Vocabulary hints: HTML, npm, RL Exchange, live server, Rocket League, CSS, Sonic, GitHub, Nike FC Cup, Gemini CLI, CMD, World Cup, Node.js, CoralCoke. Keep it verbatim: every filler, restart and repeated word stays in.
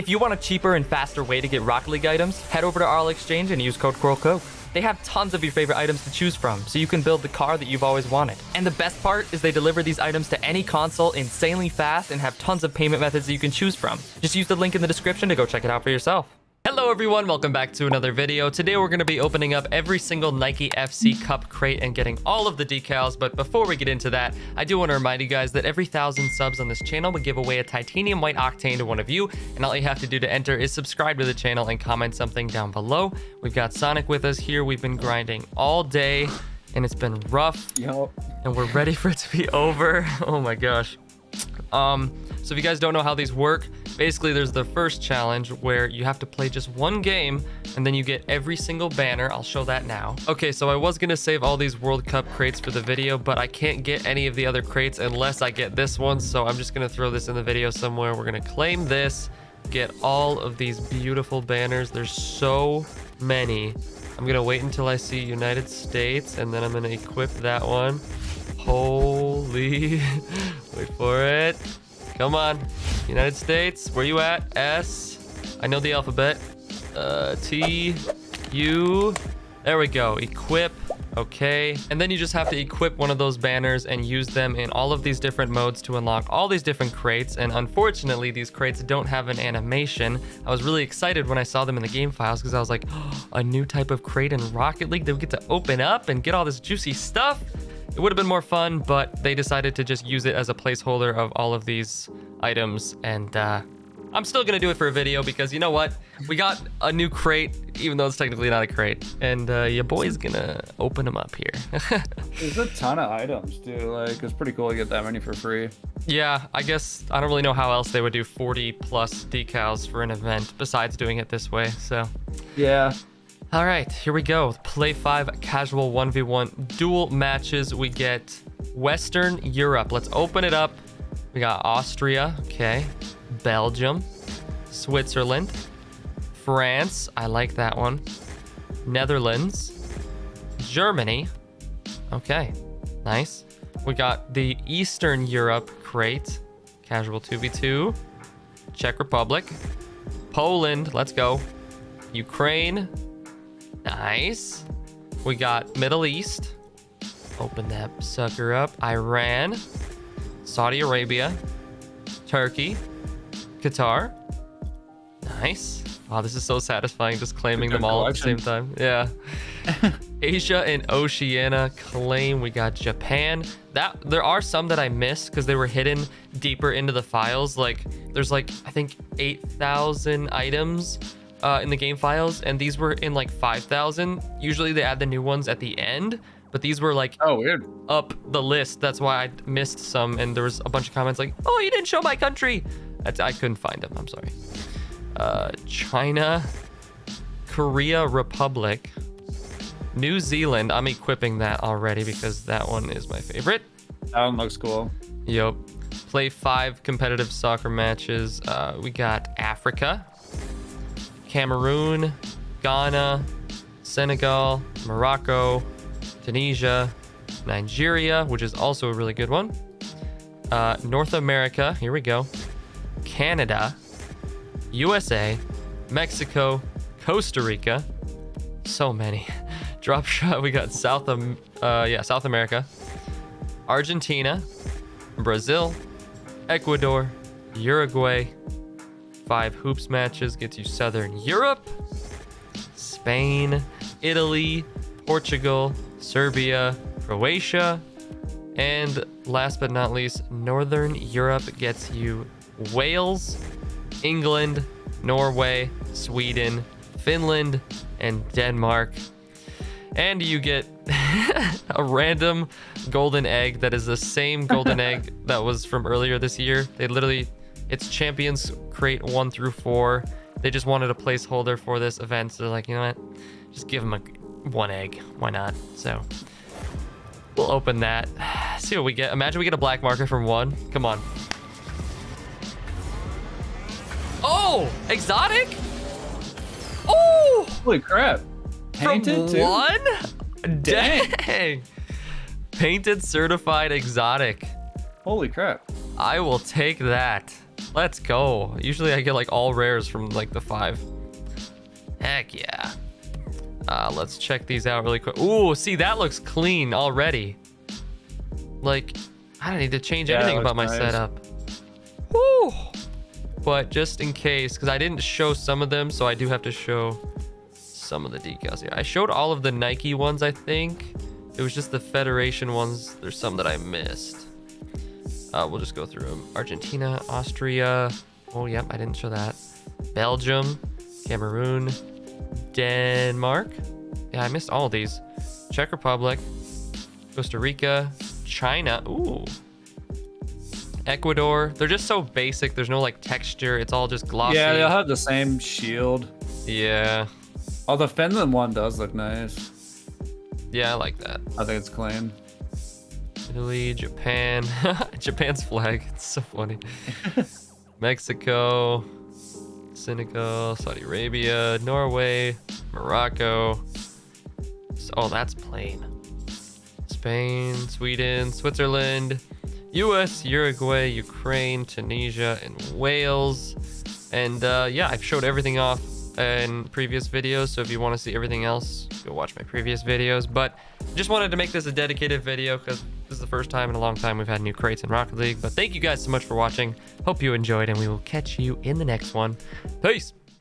If you want a cheaper and faster way to get Rocket League items, head over to R L Exchange and use code CoralCoke. They have tons of your favorite items to choose from, so you can build the car that you've always wanted. And the best part is they deliver these items to any console insanely fast and have tons of payment methods that you can choose from. Just use the link in the description to go check it out for yourself. Hello everyone, welcome back to another video. Today we're going to be opening up every single Nike F C Cup crate and getting all of the decals, but before we get into that, I do want to remind you guys that every thousand subs on this channel we give away a titanium white octane to one of you, and all you have to do to enter is subscribe to the channel and comment something down below. We've got Sonic with us here. We've been grinding all day and it's been rough. Yep. And we're ready for it to be over. Oh my gosh. Um, so if you guys don't know how these work, basically there's the first challenge where you have to play just one game and then you get every single banner. I'll show that now. Okay, so I was gonna save all these World Cup crates for the video, but I can't get any of the other crates unless I get this one. So I'm just gonna throw this in the video somewhere. We're gonna claim this, get all of these beautiful banners. There's so many. I'm gonna wait until I see United States and then I'm gonna equip that one. Holy, wait for it. Come on, United States, where you at? S, I know the alphabet. Uh, T, U, there we go, equip, okay. And then you just have to equip one of those banners and use them in all of these different modes to unlock all these different crates. And unfortunately, these crates don't have an animation. I was really excited when I saw them in the game files because I was like, oh, a new type of crate in Rocket League that we get to open up and get all this juicy stuff. It would have been more fun, but they decided to just use it as a placeholder of all of these items. And uh, I'm still going to do it for a video because you know what? We got a new crate, even though it's technically not a crate. And uh, your boy's going to open them up here. There's a ton of items, dude. Like, it's pretty cool to get that many for free. Yeah, I guess I don't really know how else they would do forty plus decals for an event besides doing it this way. So, yeah. All right, here we go. Play five casual one v one dual matches. We get Western Europe. Let's open it up. We got Austria, okay. Belgium, Switzerland, France. I like that one. Netherlands, Germany. Okay, nice. We got the Eastern Europe crate. Casual two v two. Czech Republic, Poland. Let's go. Ukraine. Nice. We got Middle East. Open that sucker up. Iran. Saudi Arabia. Turkey. Qatar. Nice. Wow, this is so satisfying just claiming them all at the same time. Yeah. Asia and Oceania claim. We got Japan. That there are some that I missed because they were hidden deeper into the files. Like there's like I think eight thousand items Uh, in the game files, and these were in like five thousand. Usually they add the new ones at the end, but these were like oh weird up the list. That's why I missed some, and there was a bunch of comments like, oh, you didn't show my country. That's, I couldn't find them, I'm sorry. uh, China, Korea Republic, New Zealand. I'm equipping that already because that one is my favorite. That one looks cool. Yep. Play five competitive soccer matches. Uh, we got Africa, Cameroon, Ghana, Senegal, Morocco, Tunisia, Nigeria, which is also a really good one. Uh, North America, here we go. Canada, U S A, Mexico, Costa Rica. So many. Drop shot, we got South, um, uh, yeah, South America, Argentina, Brazil, Ecuador, Uruguay. Five hoops matches gets you Southern Europe, Spain, Italy, Portugal, Serbia, Croatia, and last but not least, Northern Europe gets you Wales, England, Norway, Sweden, Finland, and Denmark. And you get a random golden egg that is the same golden egg that was from earlier this year. They literally... It's Champions Crate one through four. They just wanted a placeholder for this event, so they're like, you know what? Just give them a one egg. Why not? So we'll open that. See what we get. Imagine we get a black market from one. Come on. Oh, exotic. Oh, holy crap! Painted from one. Too? Dang. Dang. Painted certified exotic. Holy crap! I will take that. Let's go. Usually I get like all rares from like the five. Heck yeah. Uh, let's check these out really quick. Ooh, see, that looks clean already. Like, I don't need to change yeah, anything about my nice. setup. Woo! But just in case, because I didn't show some of them, so I do have to show some of the decals here. I showed all of the Nike ones, I think. It was just the Federation ones. There's some that I missed. Uh, we'll just go through them. Argentina, Austria. Oh, yep, I didn't show that. Belgium, Cameroon, Denmark. Yeah, I missed all these. Czech Republic, Costa Rica, China. Ooh. Ecuador. They're just so basic. There's no like texture. It's all just glossy. Yeah, they'll have the same shield. Yeah. Oh, the Finland one does look nice. Yeah, I like that. I think it's clean. Italy, Japan. Japan's flag. It's so funny. Mexico, Senegal, Saudi Arabia, Norway, Morocco. Oh, that's plain. Spain, Sweden, Switzerland, U S, Uruguay, Ukraine, Tunisia, and Wales. And uh, yeah, I've showed everything off in previous videos, so if you want to see everything else, go watch my previous videos. But just wanted to make this a dedicated video because this is the first time in a long time we've had new crates in Rocket League. But thank you guys so much for watching. Hope you enjoyed, and we will catch you in the next one. Peace!